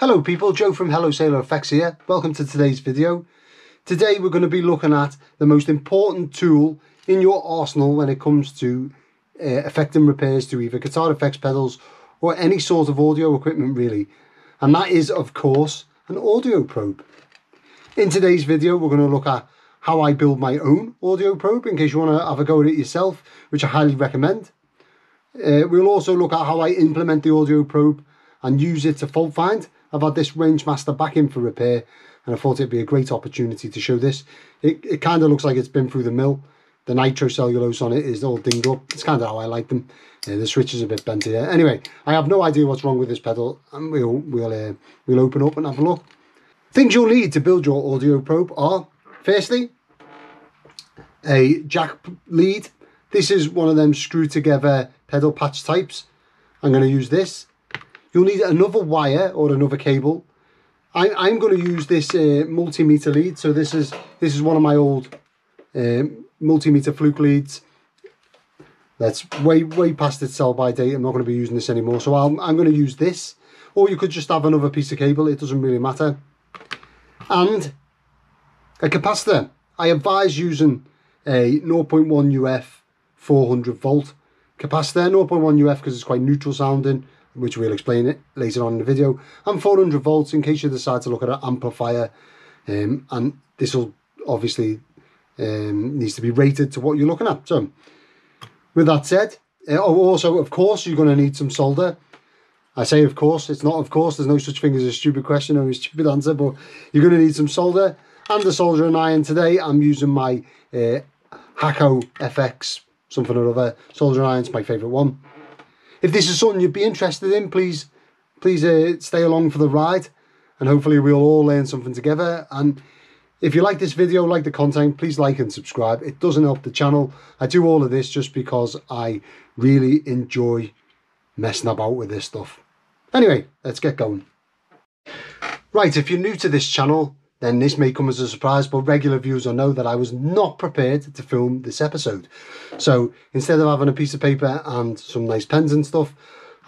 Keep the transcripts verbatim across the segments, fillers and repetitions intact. Hello people, Joe from Hello Sailor Effects here. Welcome to today's video. Today we're going to be looking at the most important tool in your arsenal when it comes to uh, effecting repairs to either guitar effects pedals or any sort of audio equipment really. And that is, of course, an audio probe. In today's video we're going to look at how I build my own audio probe in case you want to have a go at it yourself, which I highly recommend. Uh, we'll also look at how I implement the audio probe and use it to fault find. I've had this Range Master back in for repair and I thought it'd be a great opportunity to show this. It, it kind of looks like it's been through the mill. The nitrocellulose on it is all dinged up. It's kind of how I like them. Uh, the switch is a bit bent here. Anyway, I have no idea what's wrong with this pedal and we'll, we'll, uh, we'll open up and have a look. Things you'll need to build your audio probe are, firstly, a jack lead. This is one of them screw together pedal patch types. I'm going to use this. You'll need another wire or another cable. I, I'm going to use this uh, multimeter lead. So this is this is one of my old uh, multimeter Fluke leads. That's way way past its sell by date. I'm not going to be using this anymore. So I'll, I'm going to use this. Or you could just have another piece of cable. It doesn't really matter. And a capacitor. I advise using a zero point one U F four hundred volt capacitor. zero point one U F because it's quite neutral sounding, which we'll explain it later on in the video, and four hundred volts in case you decide to look at an amplifier, um, and this will obviously um, needs to be rated to what you're looking at. So with that said, uh, also of course you're going to need some solder. I say of course, it's not of course, there's no such thing as a stupid question or a stupid answer, but you're going to need some solder and a soldering iron. Today I'm using my uh, Hakko F X something or other soldering iron's my favourite one. If this is something you'd be interested in, please please uh, stay along for the ride and hopefully we'll all learn something together. And if you like this video, like the content, please like and subscribe. It doesn't help the channel. I do all of this just because I really enjoy messing about with this stuff. Anyway, let's get going. Right, if you're new to this channel, then this may come as a surprise, but regular viewers will know that I was not prepared to film this episode. So instead of having a piece of paper and some nice pens and stuff,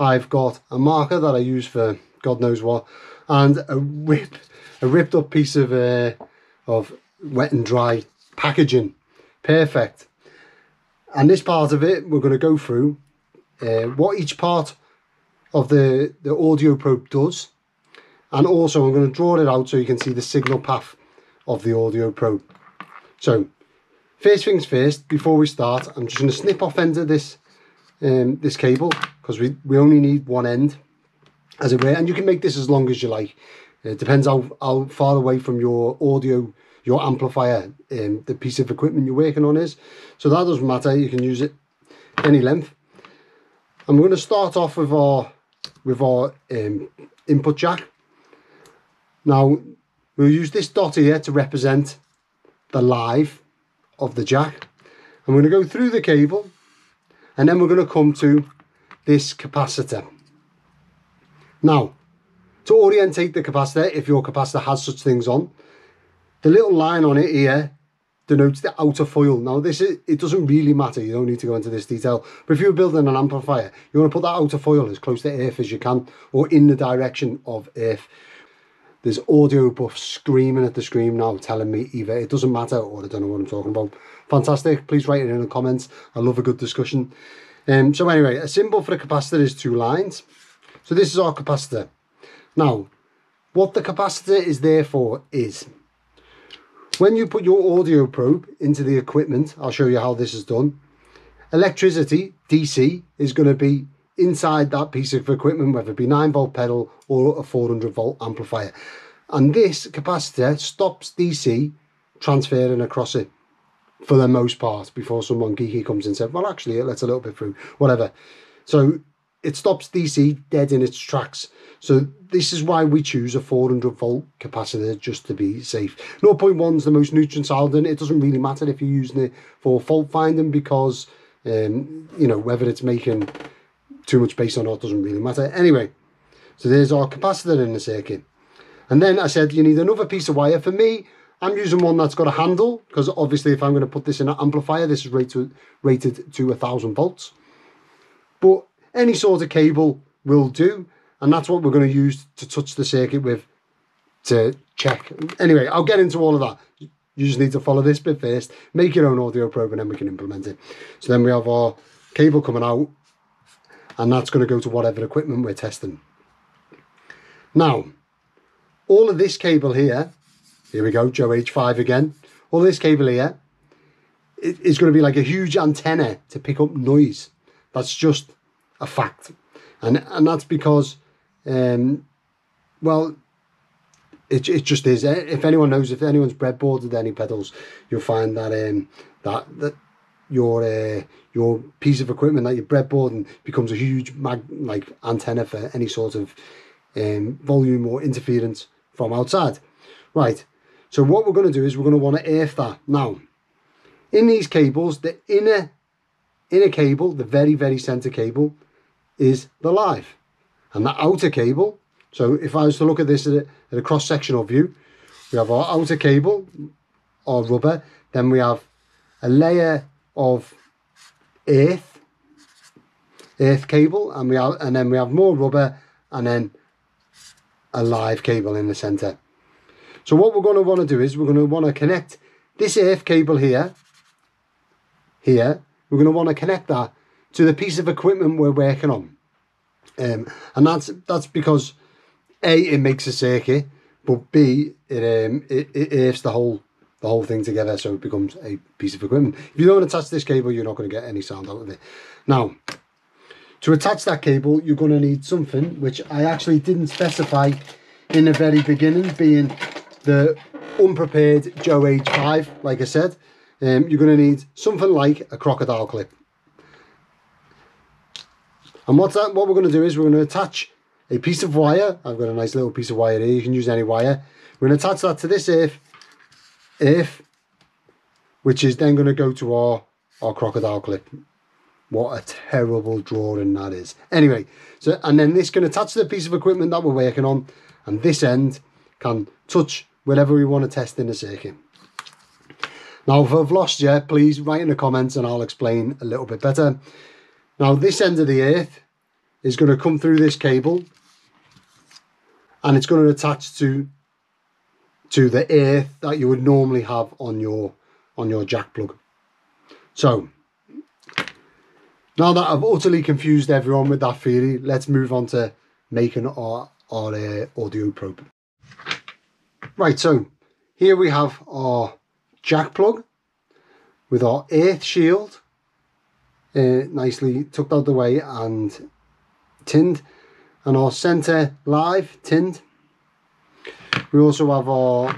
I've got a marker that I use for God knows what, and a, rip, a ripped up piece of, uh, of wet and dry packaging. Perfect. And this part of it, we're going to go through uh, what each part of the, the audio probe does. And also I'm going to draw it out so you can see the signal path of the audio probe. So first things first, before we start, I'm just going to snip off end of this, um, this cable, because we, we only need one end, as it were. And you can make this as long as you like. It depends how, how far away from your audio, your amplifier, um, the piece of equipment you're working on is. So that doesn't matter, you can use it any length. I'm going to start off with our, with our um, input jack. Now, we'll use this dot here to represent the live of the jack. I'm going to go through the cable and then we're going to come to this capacitor. Now, to orientate the capacitor, if your capacitor has such things on, the little line on it here denotes the outer foil. Now, this is, it doesn't really matter. You don't need to go into this detail. But if you're building an amplifier, you want to put that outer foil as close to earth as you can, or in the direction of earth. There's audio buffs screaming at the screen now telling me either it doesn't matter or I don't know what I'm talking about. Fantastic. Please write it in the comments. I love a good discussion. Um, so anyway, a symbol for the capacitor is two lines. So this is our capacitor. Now, what the capacitor is there for is, when you put your audio probe into the equipment, I'll show you how this is done. Electricity, D C, is going to be inside that piece of equipment, whether it be nine volt pedal or a four hundred volt amplifier, and this capacitor stops D C transferring across it for the most part before someone geeky comes and said, well actually it lets a little bit through, whatever. So it stops D C dead in its tracks. So this is why we choose a four hundred volt capacitor, just to be safe. zero point one is the most neutral sounding. It doesn't really matter if you're using it for fault finding, because um you know, whether it's making too much bass on it doesn't really matter. Anyway, so there's our capacitor in the circuit. And then I said you need another piece of wire. For me, I'm using one that's got a handle, because obviously if I'm going to put this in an amplifier, this is rated, rated to a thousand volts. But any sort of cable will do. and that's what we're going to use to touch the circuit with to check. Anyway, I'll get into all of that. You just need to follow this bit first, make your own audio probe, and then we can implement it. So then we have our cable coming out, and that's going to go to whatever equipment we're testing. Now, all of this cable here, here we go, Joe H five again. All this cable here is going to be like a huge antenna to pick up noise. That's just a fact. And, and that's because, um, well, It, it just is. If anyone knows, if anyone's breadboarded any pedals, you'll find that um, that that your uh, your piece of equipment that you're breadboarding becomes a huge mag like antenna for any sort of um, volume or interference from outside. Right. So what we're going to do is we're going to want to earth that. Now, in these cables, the inner inner cable, the very very center cable, is the live, and the outer cable. So if I was to look at this at a, at a cross-sectional view, we have our outer cable, our rubber, then we have a layer of earth, earth cable, and we have, and then we have more rubber, and then a live cable in the center. So what we're going to want to do is we're going to want to connect this earth cable here, here, we're going to want to connect that to the piece of equipment we're working on. Um, and that's, that's because A, it makes a circuit, but B, it um, it, it earths the whole the whole thing together, so it becomes a piece of equipment. If you don't attach this cable, you're not going to get any sound out of it. Now, to attach that cable, you're going to need something which I actually didn't specify in the very beginning, being the unprepared Joe H five. Like I said, um, you're going to need something like a crocodile clip. And what's that? What we're going to do is we're going to attach a piece of wire. I've got a nice little piece of wire here. You can use any wire. We're going to attach that to this earth, earth, which is then going to go to our, our crocodile clip. What a terrible drawing that is. Anyway, so and then this can attach to the piece of equipment that we're working on, and this end can touch whatever we want to test in the circuit. Now, if I've lost you, please write in the comments and I'll explain a little bit better. Now, this end of the earth is going to come through this cable, and it's going to attach to to the earth that you would normally have on your on your jack plug. So now that I've utterly confused everyone with that theory, let's move on to making our our uh, audio probe. Right, so here we have our jack plug with our earth shield. Uh, nicely tucked out the way and tinned, and our center live tinned. We also have our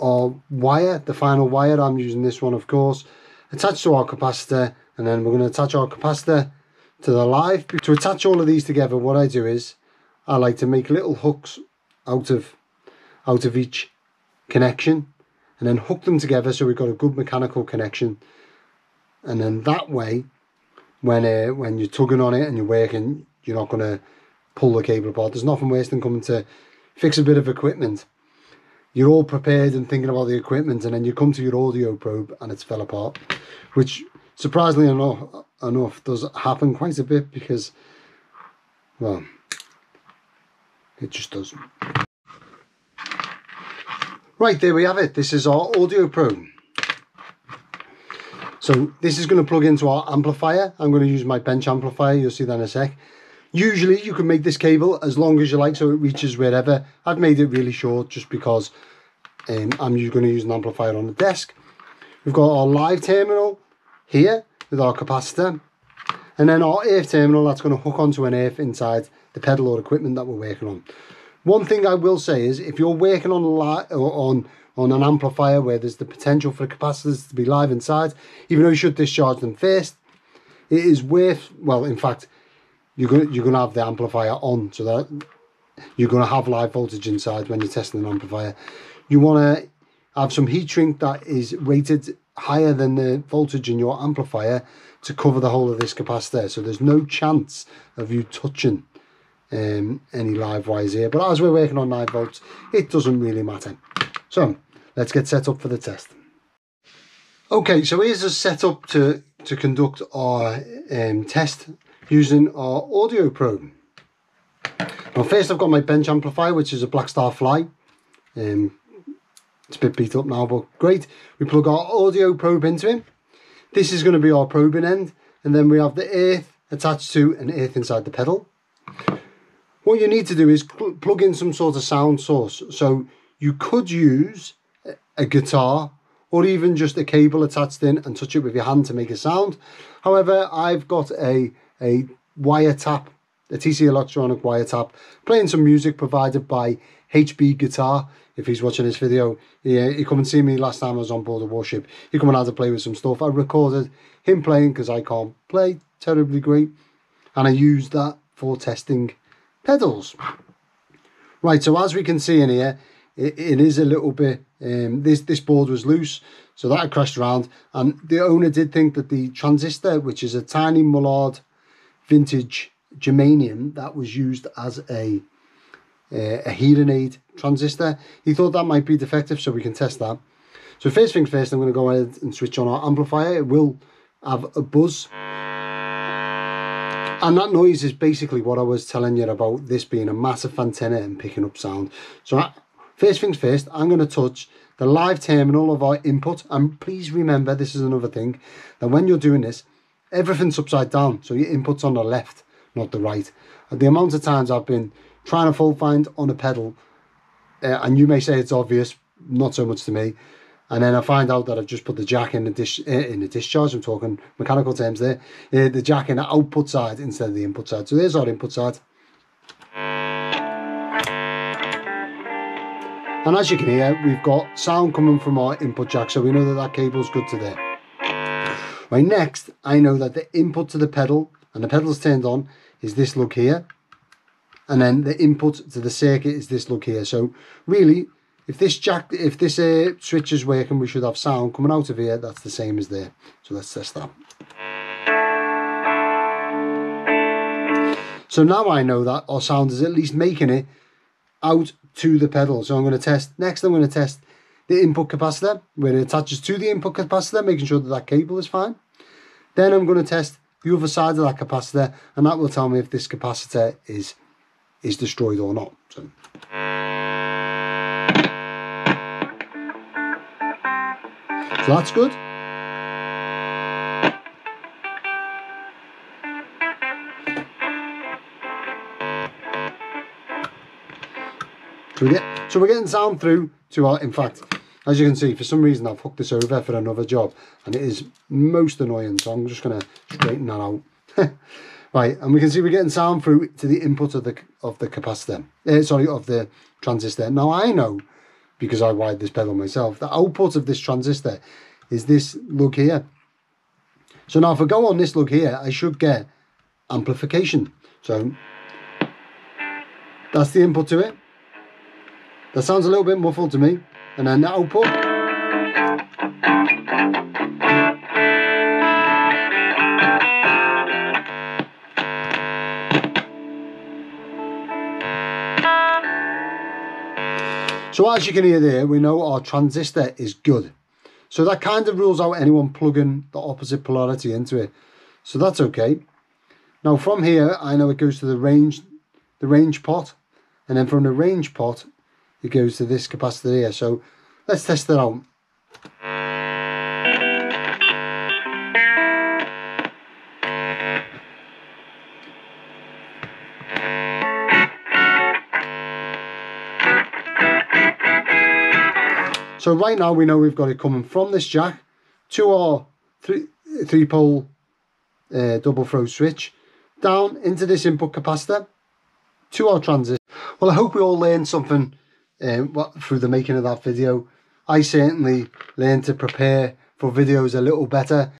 our wire, the final wire. I'm using this one, of course, attached to our capacitor, and then we're going to attach our capacitor to the live. To attach all of these together, what I do is I like to make little hooks out of out of each connection, and then hook them together so we've got a good mechanical connection. And then that way, when uh, when you're tugging on it and you're working, you're not going to pull the cable apart. There's nothing worse than coming to fix a bit of equipment. You're all prepared and thinking about the equipment, and then you come to your audio probe and it's fell apart, which surprisingly enough, enough does happen quite a bit, because, well, it just does. Right, there we have it. This is our audio probe. So this is going to plug into our amplifier. I'm going to use my bench amplifier. You'll see that in a sec. Usually you can make this cable as long as you like, so it reaches wherever. I've made it really short just because um, I'm going to use an amplifier on the desk. We've got our live terminal here with our capacitor, and then our earth terminal that's going to hook onto an earth inside the pedal or equipment that we're working on. One thing I will say is, if you're working on a li or on on an amplifier where there's the potential for capacitors to be live inside, even though you should discharge them first, it is worth, well, in fact, you're going you're going to have the amplifier on, so that you're going to have live voltage inside when you're testing an amplifier. You want to have some heat shrink that is rated higher than the voltage in your amplifier to cover the whole of this capacitor, so there's no chance of you touching um, any live wires here. But as we're working on nine volts, it doesn't really matter. So let's get set up for the test. Okay, so here's a setup to, to conduct our um, test using our audio probe. Now first I've got my bench amplifier, which is a Blackstar Fly. Um, it's a bit beat up now, but great. We plug our audio probe into him. This is going to be our probing end, and then we have the earth attached to an earth inside the pedal. What you need to do is plug in some sort of sound source. So you could use a guitar or even just a cable attached in and touch it with your hand to make a sound. However, I've got a, a wire tap, a T C Electronic wire tap, playing some music provided by H B Guitar. If he's watching this video, yeah, he come and see me last time I was on board a warship. He come and had to play with some stuff. I recorded him playing because I can't play terribly great, and I used that for testing pedals. Right, so as we can see in here, it, it is a little bit, um, this, this board was loose, so that crashed around, and the owner did think that the transistor, which is a tiny Mullard vintage germanium that was used as a Uh, a hearing aid transistor, he thought that might be defective, so we can test that. So first things first, I'm going to go ahead and switch on our amplifier. It will have a buzz, and that noise is basically what I was telling you about, this being a massive antenna and picking up sound. So I, first things first, I'm going to touch the live terminal of our input, and please remember, this is another thing, that when you're doing this, everything's upside down, so your input's on the left, not the right. And the amount of times I've been trying to fault find on a pedal, uh, and you may say it's obvious, not so much to me, and then I find out that I've just put the jack in the dish uh, in the discharge. I'm talking mechanical terms there. Uh, the jack in the output side instead of the input side. So there's our input side, and as you can hear, we've got sound coming from our input jack, so we know that that cable's good to there. Right, next, I know that the input to the pedal, and the pedal's turned on, is this lug here. And then the input to the circuit is this lug here. So really, if this jack, if this uh, switch is working, we should have sound coming out of here that's the same as there. So let's test that. So now I know that our sound is at least making it out to the pedal. So I'm going to test, next I'm going to test the input capacitor, where it attaches to the input capacitor, making sure that that cable is fine. Then I'm going to test the other side of that capacitor, and that will tell me if this capacitor is is destroyed or not. So. so that's good. So, we get, so we're getting sound through to our, in fact, as you can see, for some reason I've hooked this over for another job, and it is most annoying, so I'm just going to straighten that out. Right, and we can see we're getting sound through to the input of the of the capacitor, uh, sorry, of the transistor. Now I know, because I wired this pedal myself, the output of this transistor is this lug here. So now if I go on this lug here, I should get amplification. So that's the input to it. That sounds a little bit muffled to me. And then the output. So as you can hear there, we know our transistor is good. So that kind of rules out anyone plugging the opposite polarity into it. So that's okay. Now from here, I know it goes to the range, the range pot. And then from the range pot, it goes to this capacitor here. So let's test that out. So right now we know we've got it coming from this jack to our three, three pole uh, double throw switch, down into this input capacitor, to our transistor. Well, I hope we all learned something um, through the making of that video. I certainly learned to prepare for videos a little better.